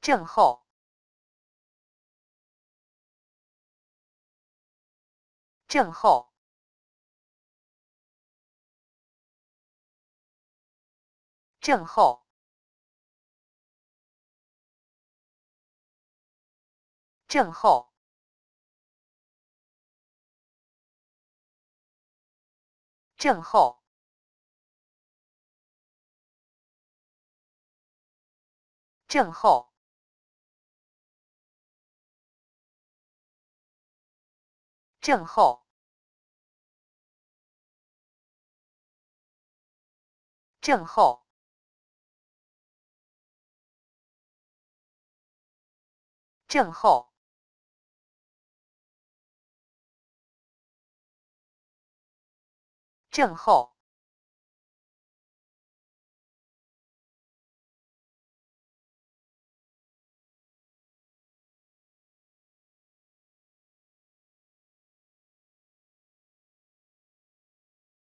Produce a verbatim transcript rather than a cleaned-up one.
症候。症候。症候。症候。症候。 症候，症候，症候，症候，症候。